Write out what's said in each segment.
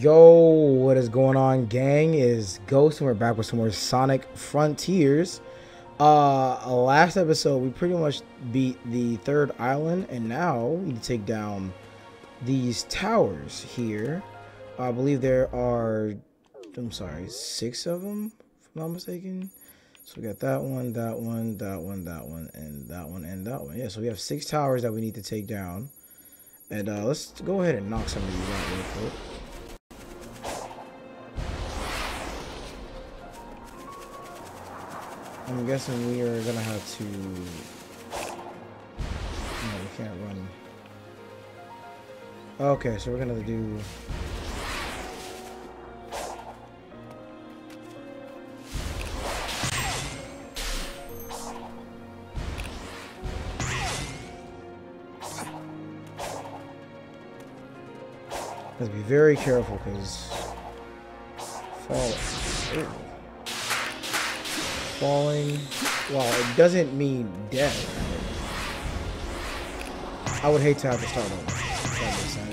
Yo, what is going on, gang? Is Ghost, and we're back with some more Sonic Frontiers. Last episode we pretty much beat the third island, and now we need to take down these towers here. I believe there are, I'm sorry, 6 of them, if I'm not mistaken. So we got that one, that one, that one, that one, and that one, and that one. Yeah, so we have 6 towers that we need to take down, and let's go ahead and knock some of these out real quick. I'm guessing we are gonna have to. No, we can't run. Okay, so we're gonna have to do. Let's be very careful, because fall. Falling, well, it doesn't mean death. I would hate to have to start over, if that makes sense.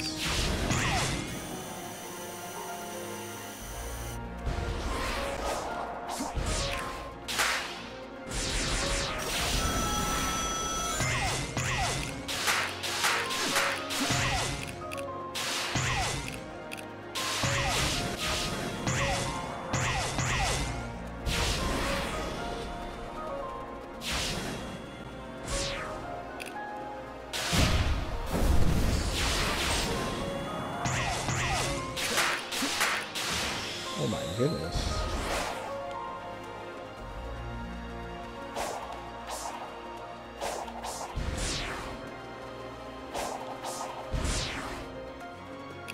Goodness.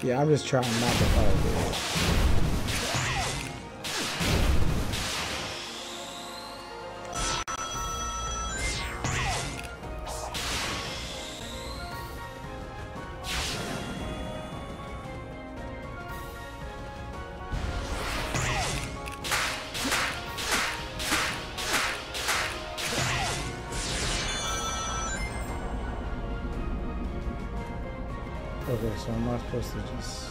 Yeah, I'm just trying not to fall, dude. Okay, so I'm not supposed to just...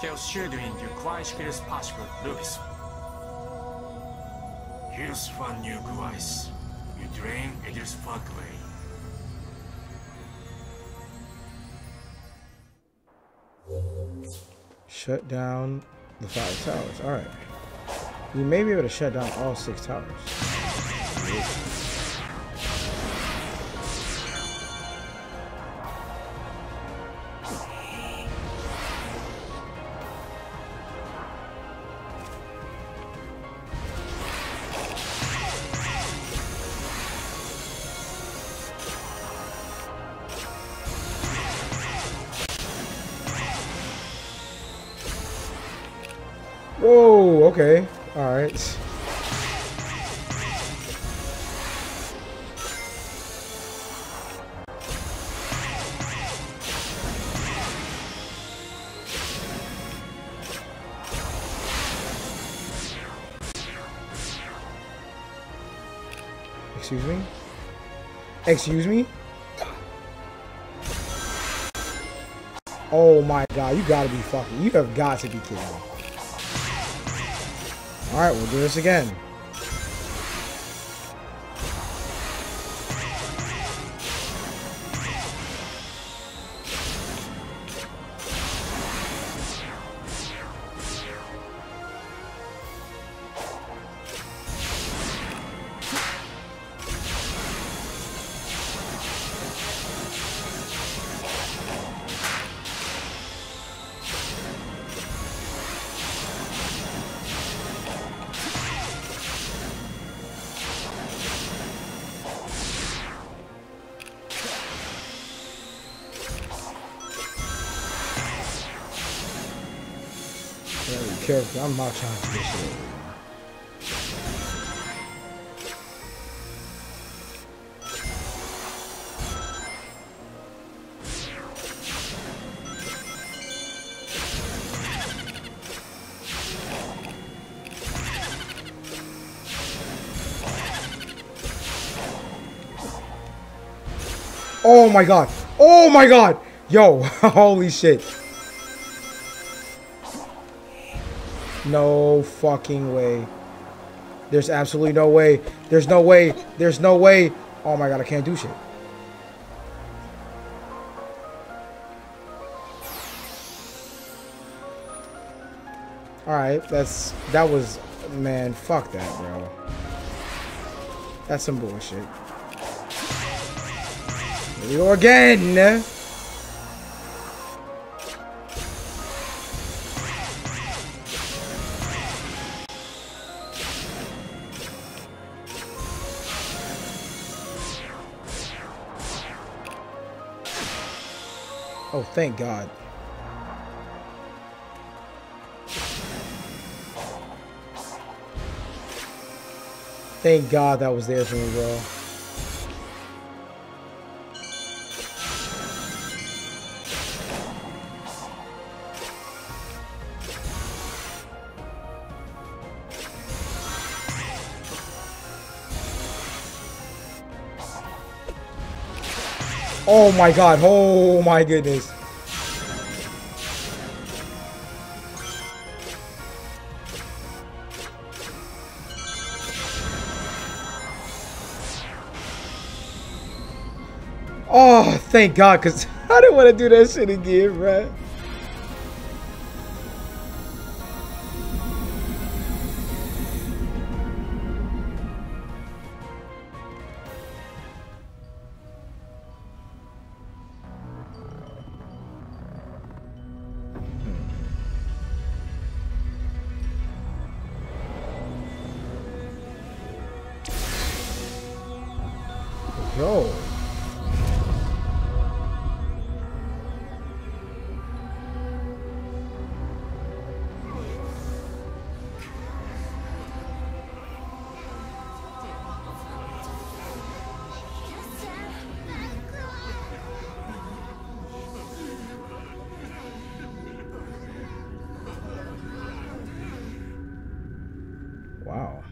Tell Shieldwing to quiet skills possible, Lucas. Here's one new guys. You drain it is fuck away. Shut down the 5 towers. All right, we may be able to shut down all 6 towers. Whoa, okay, all right. Excuse me? Excuse me? Oh my god, you gotta be fucking, you have got to be kidding me. All right, we'll do this again. Careful, I'm not trying to do shit. Oh my god. Oh my god. Yo, holy shit. No fucking way. There's absolutely no way. There's no way. There's no way. Oh my god, I can't do shit. Alright, that was, man, fuck that, bro. That's some bullshit. Here we go again! Oh, thank God. Thank God that was there for me, bro. Oh my god, oh my goodness. Oh, thank God, because I didn't want to do that shit again, bruh. Yo. Wow.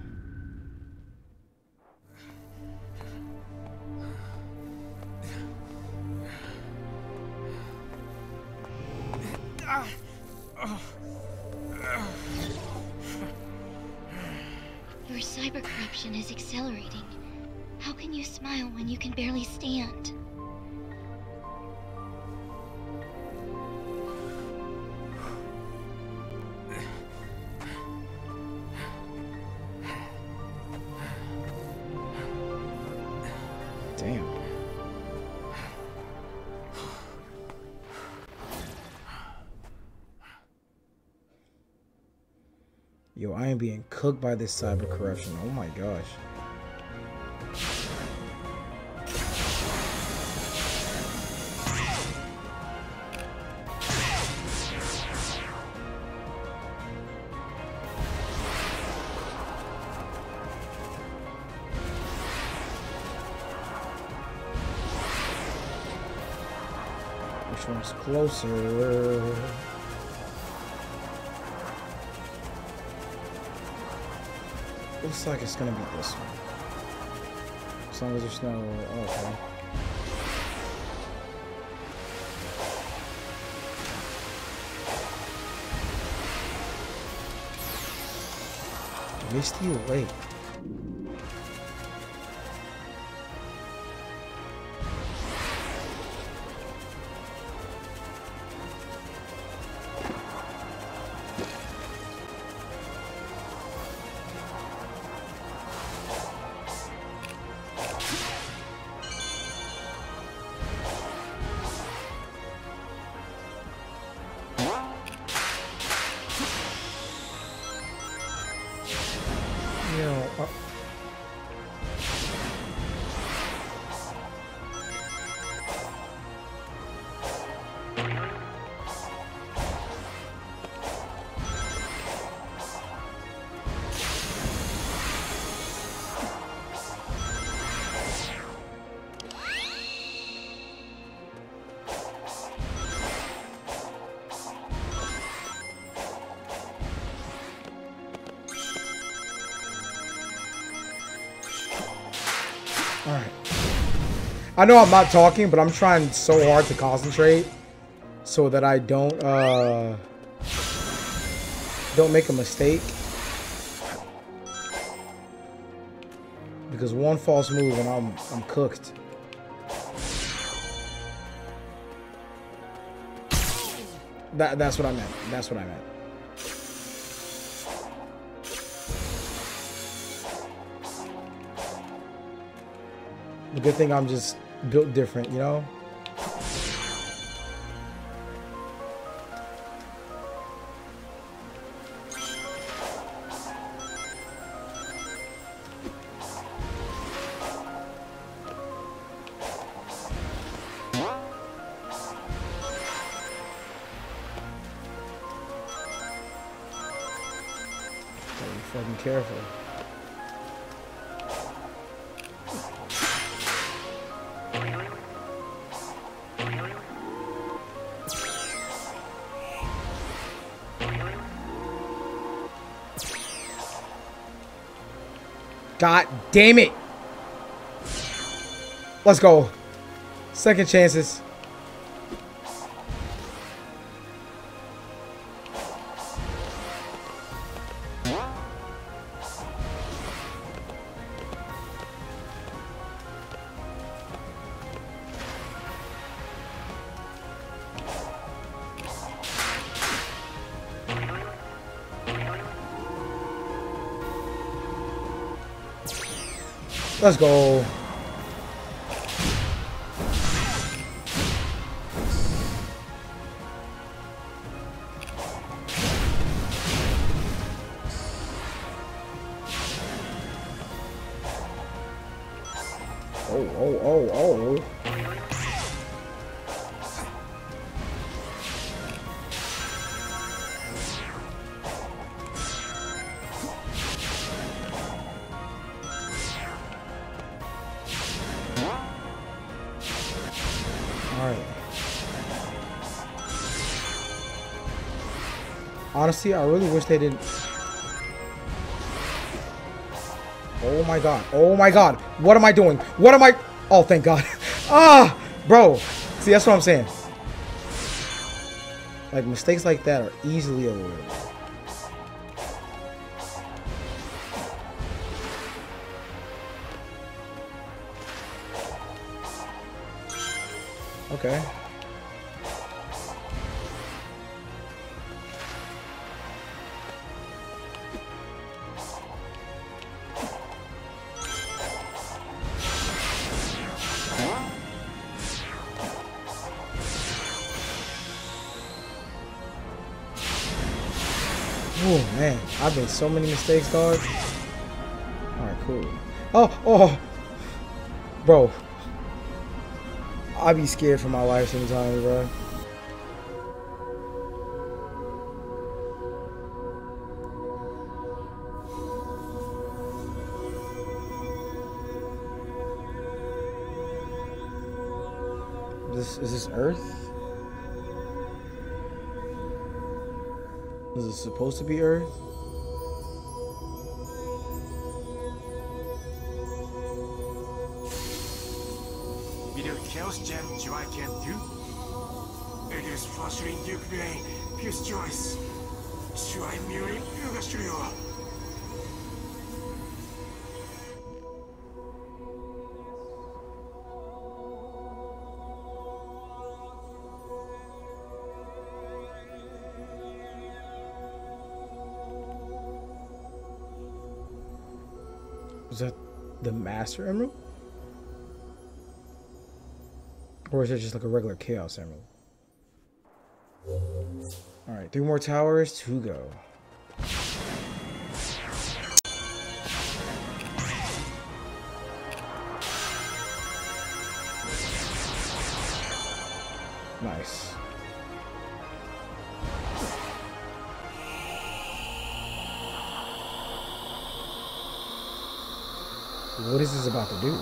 Your cyber corruption is accelerating. How can you smile when you can barely stand? Damn. Yo, I am being cooked by this cyber corruption. Oh my gosh. Which one's closer? Looks like it's gonna be this one. As long as there's no... Oh, okay. Misty away. I know I'm not talking, but I'm trying so hard to concentrate so that I don't make a mistake. Because one false move and I'm cooked. That's what I meant. That's what I meant. The good thing I'm just built different, you know? Fucking careful. God damn it. Let's go. Second chances. Let's go. Oh. Honestly, I really wish they didn't. Oh my god. Oh my god. What am I doing? What am I? Oh, thank god. Ah, bro. See, that's what I'm saying. Like, mistakes like that are easily avoided. Okay. Oh man, I've made so many mistakes, dog. Alright, cool. Oh, bro. I be scared for my life sometimes, bro. Is this Earth? Is it supposed to be Earth? Is that the Master Emerald? Or is it just like a regular Chaos Emerald? Alright, 3 more towers to go. Nice. What is this about to do?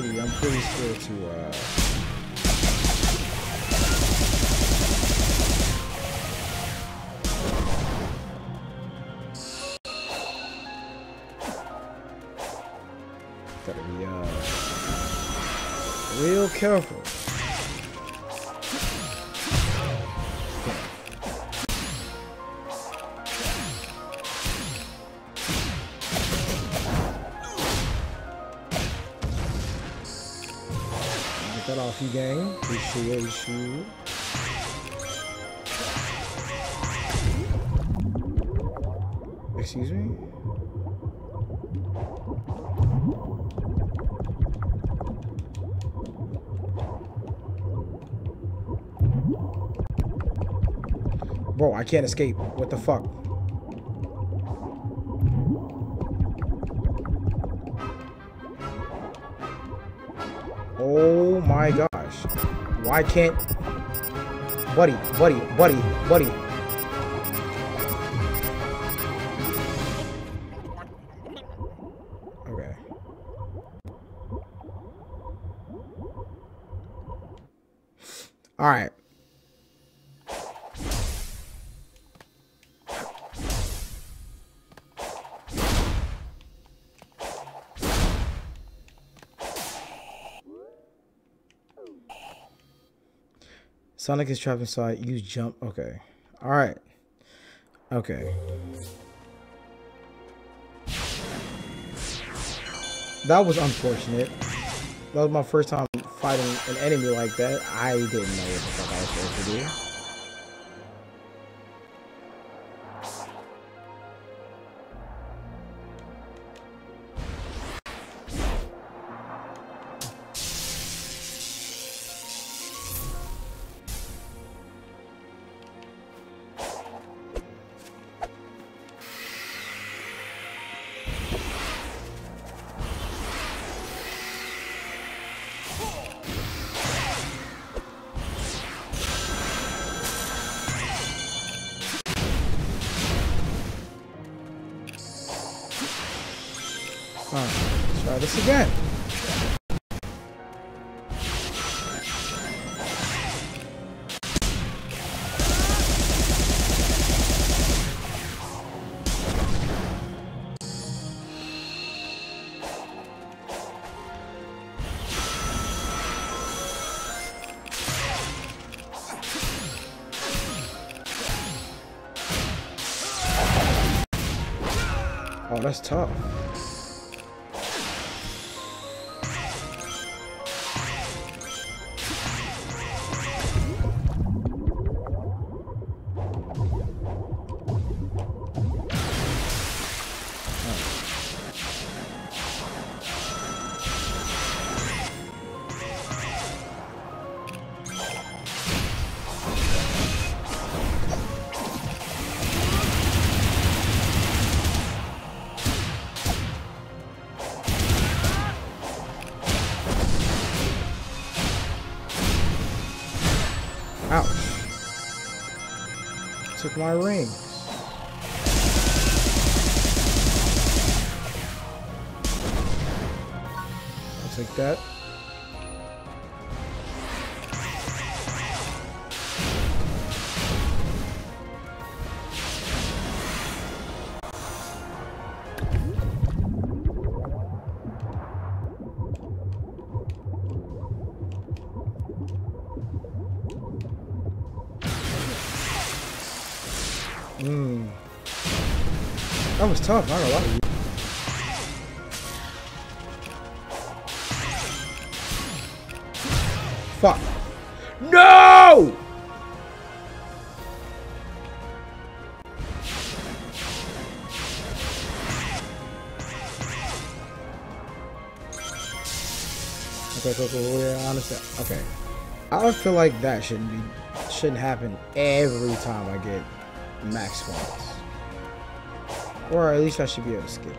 I'm pretty sure to gotta be real careful. Off gang, appreciate you. Excuse me? Bro, I can't escape. What the fuck? Oh my gosh. Why can't... Buddy. Okay. Alright. Sonic is trapped inside. Use jump. Okay. All right. Okay. That was unfortunate. That was my first time fighting an enemy like that. I didn't know what the fuck I was supposed to do. Let's try this again. Oh, that's tough. Took my rings. I'll take that. That was tough, not a lot of you. Fuck. No! Okay, cool, yeah, I understand. Okay. I feel like that shouldn't happen every time I get max points. Or at least I should be able to skip it.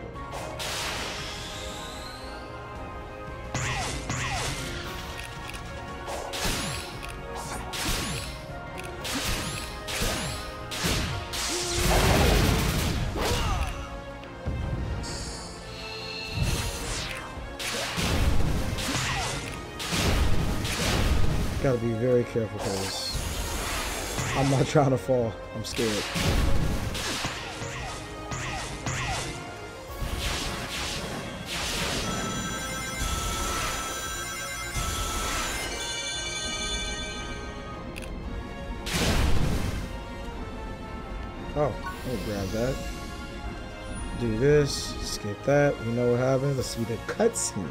gotta be very careful because I'm not trying to fall. I'm scared. Oh, I'll grab that. Do this, skip that. We know what happens. Let's see the cutscene.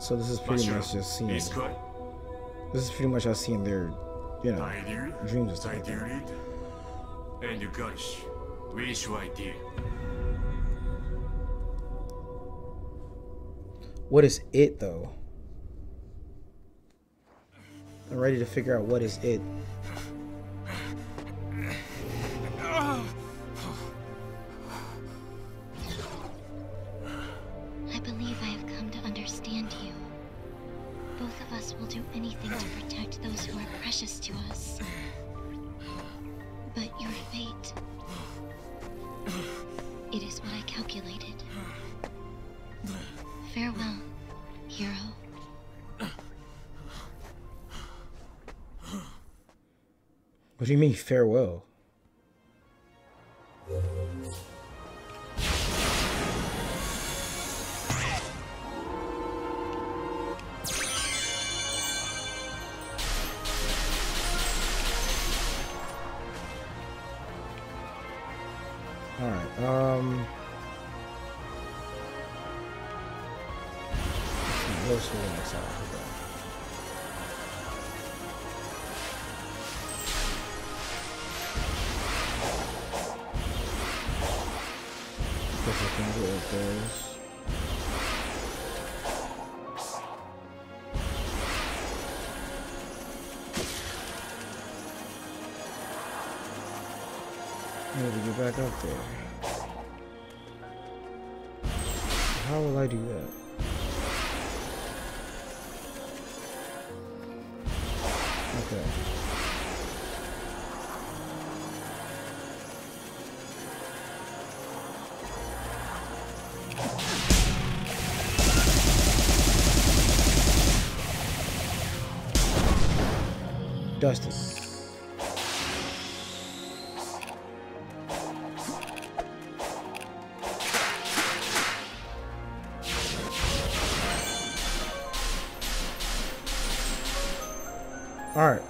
So this is pretty much just seeing. This is pretty much us seeing their, you know, dreams and stuff like that. And you guys, wish I did. What is it though? I'm ready to figure out what is it. What do you mean, farewell? Alright, let's see what's next. I need to get back up there. How will I do that? Okay. Dustin. All right.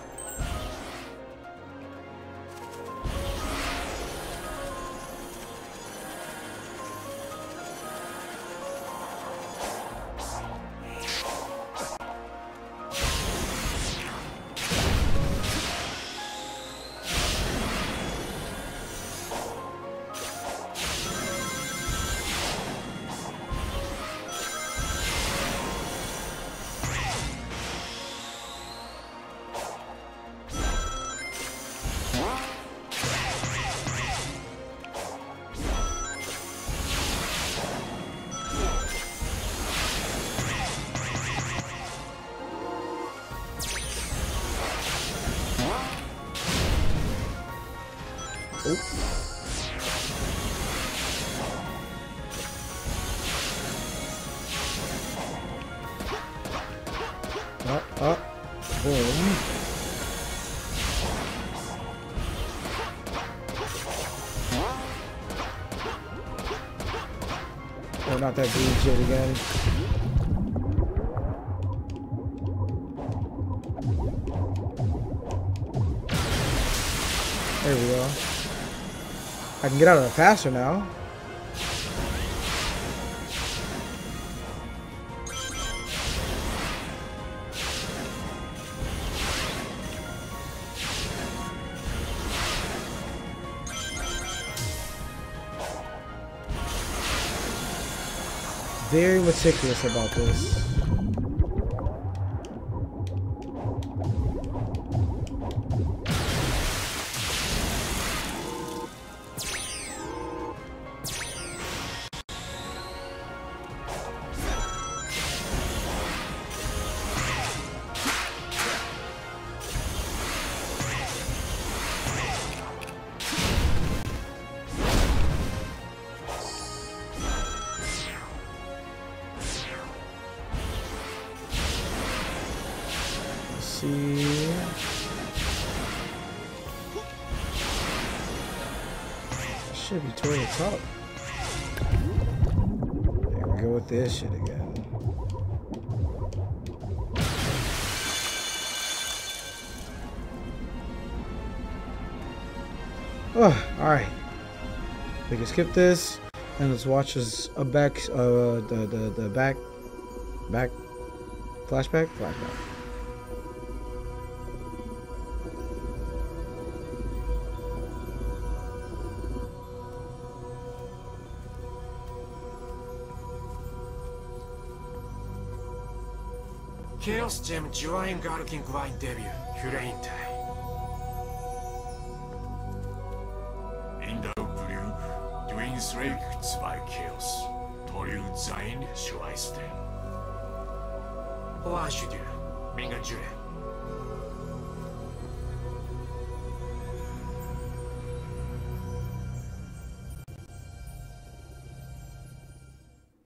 Oh, not that green shit again. There we go. I can get out of it faster now. Very meticulous about this. see. Should be toward the top. There we go with this shit again. Oh, alright. We can skip this and let's watch this back flashback. Chaos Gem Jirai Garukin Grind Debut, Hurain Tai. By chaos, Toru Zain Shuaiste. Or I should do, being a Jure.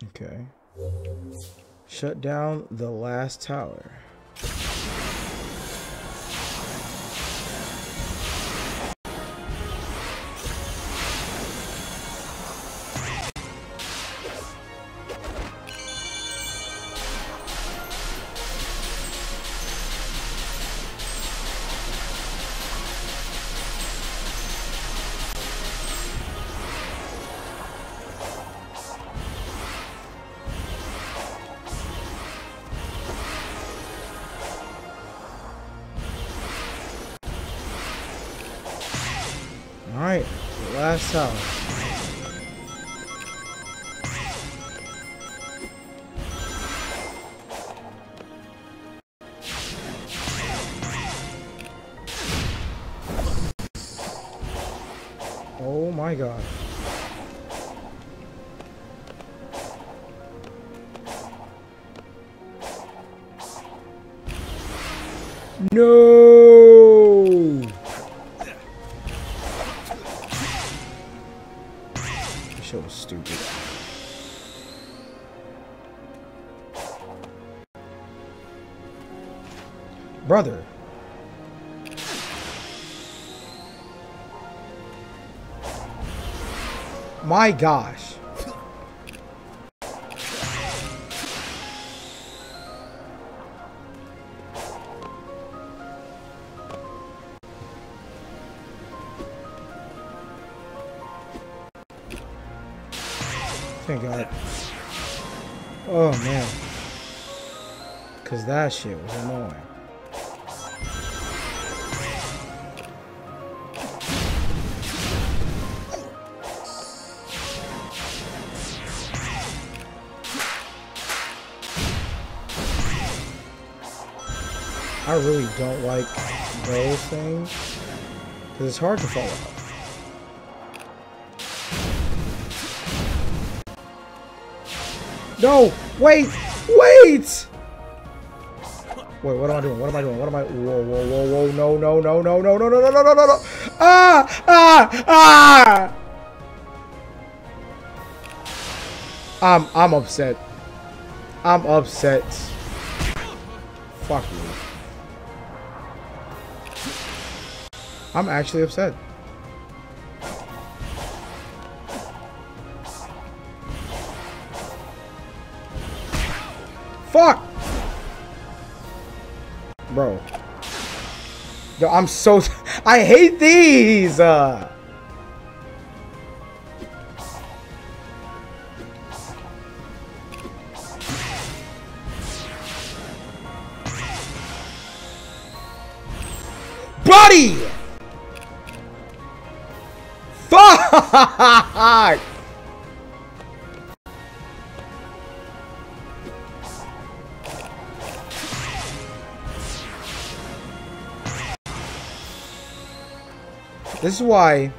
Okay. Shut down the last tower. Alright, last tower. Oh my god. No! Stupid. Brother. My gosh. Thank God. Oh man. Cause that shit was annoying. I really don't like those things. Cause it's hard to follow up. No! Wait! Wait! Wait, what am I doing? What am I doing? What am I... Whoa, whoa, whoa, whoa, no, no, no, no, no, no, no, no, no, no, no, no! Ah! Ah! Ah! I'm upset. I'm upset. Fuck you. I'm actually upset. Fuck! Bro. Yo, I'm so... I hate these! Buddy! Fuck! This is why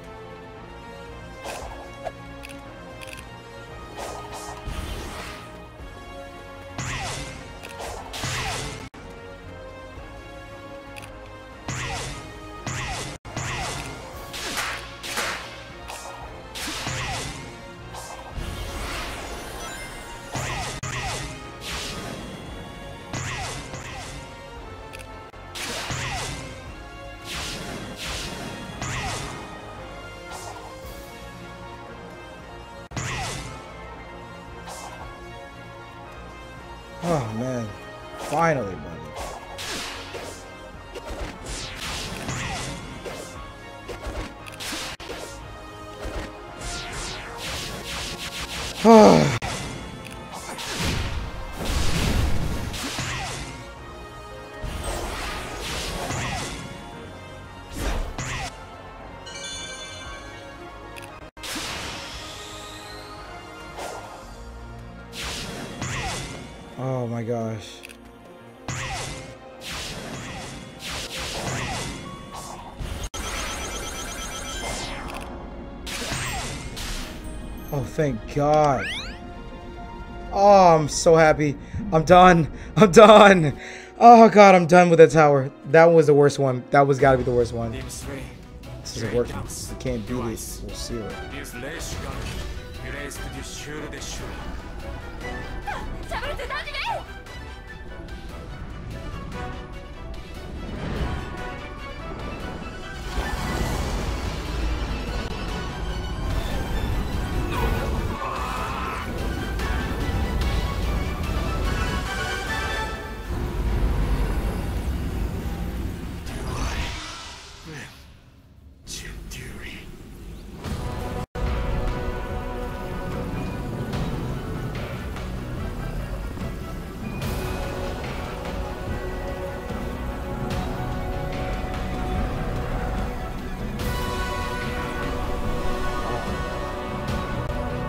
Oh man, finally, buddy. Oh my gosh. Oh, thank God. Oh, I'm so happy. I'm done. I'm done. Oh God, I'm done with the tower. That was the worst one. That was gotta be the worst one. This isn't working. We can't do this. We'll see it.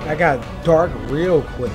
I got dark real quick.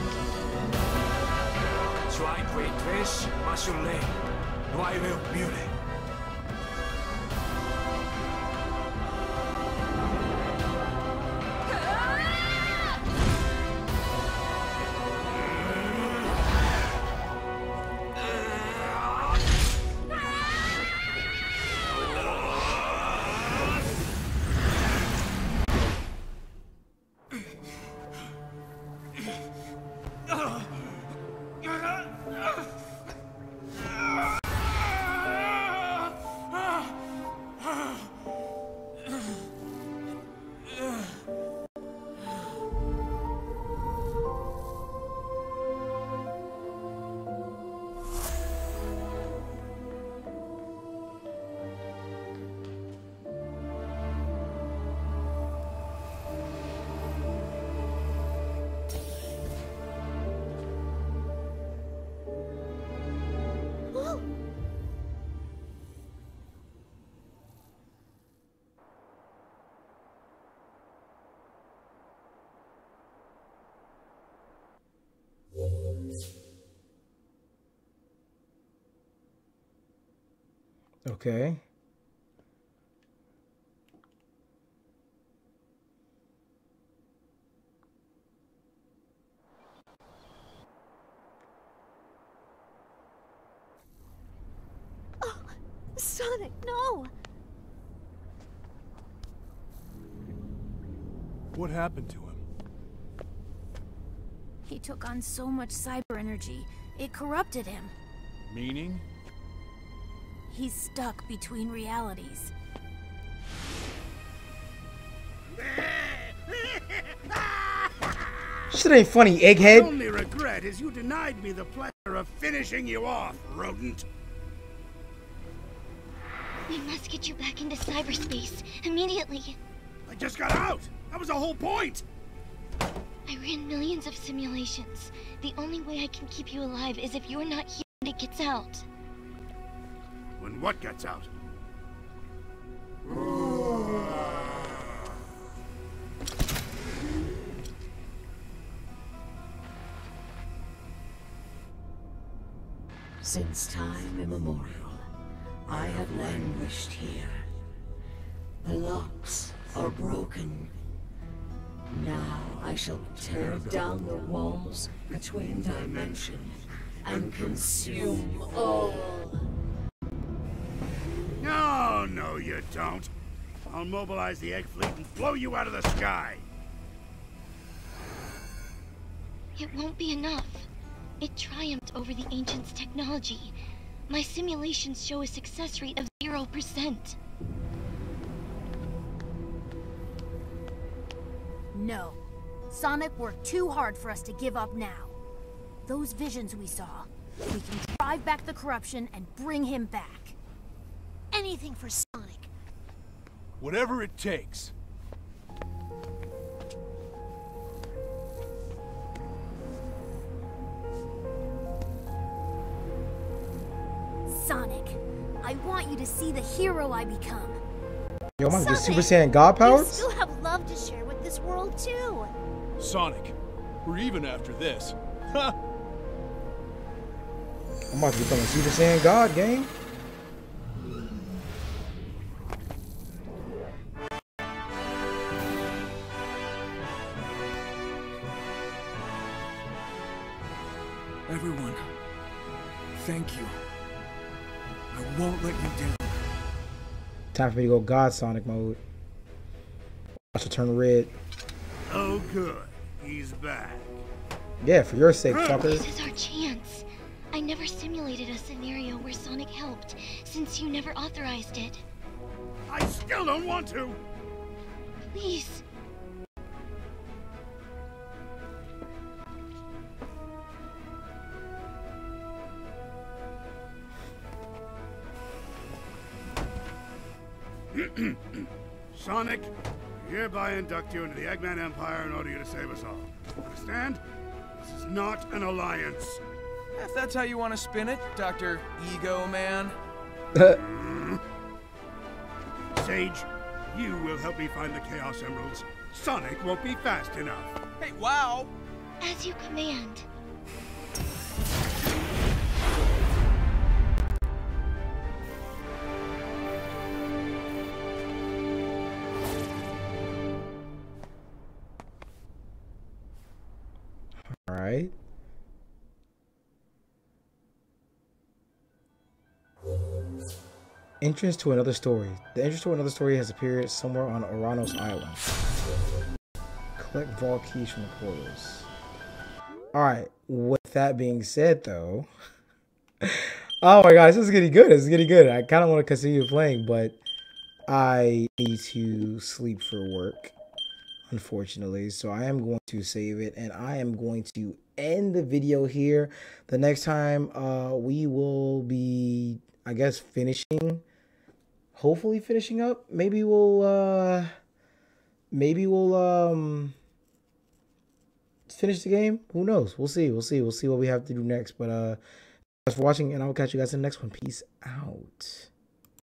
Okay. Oh, Sonic, no! What happened to him? He took on so much cyber energy, it corrupted him. Meaning? He's stuck between realities. Shit ain't funny, egghead. My only regret is you denied me the pleasure of finishing you off, rodent. We must get you back into cyberspace immediately. I just got out. That was the whole point. I ran millions of simulations. The only way I can keep you alive is if you're not here when it gets out. When what gets out? Since time immemorial, I have languished here. The locks are broken. Now I shall tear down the walls between dimensions and consume all. Oh, no, you don't. I'll mobilize the Egg Fleet and blow you out of the sky. It won't be enough. It triumphed over the Ancients' technology. My simulations show a success rate of 0%. No. Sonic worked too hard for us to give up now. Those visions we saw, We can drive back the corruption and bring him back. Anything for Sonic. Whatever it takes. Sonic, I want you to see the hero I become. Yo, am I the Super Saiyan God powers? I still have love to share with this world too. Sonic, we're even after this. Ha! I'm about to become a Super Saiyan God, gang. Everyone, thank you. I won't let you down. Time for me to go God Sonic mode. I should turn red. Oh good, he's back. Yeah, for your sake, fucker. This is our chance. I never simulated a scenario where Sonic helped, since you never authorized it. I still don't want to. Please. Sonic, I hereby induct you into the Eggman Empire and order you to save us all. Understand? This is not an alliance. If that's how you want to spin it, Dr. Ego Man. Sage, you will help me find the Chaos Emeralds. Sonic won't be fast enough. Hey, wow! As you command. Right. Entrance to another story. The entrance to another story has appeared somewhere on Oranos Island. Collect vault keys from the portals. Alright, with that being said though. Oh my gosh, this is getting good. This is getting good. I kind of want to continue playing, but I need to sleep for work, unfortunately, so I am going to save it and I am going to end the video here. The next time we will be, I guess, hopefully finishing up. Maybe we'll finish the game. Who knows? We'll see what we have to do next. But thanks for watching and I'll catch you guys in the next one. Peace out.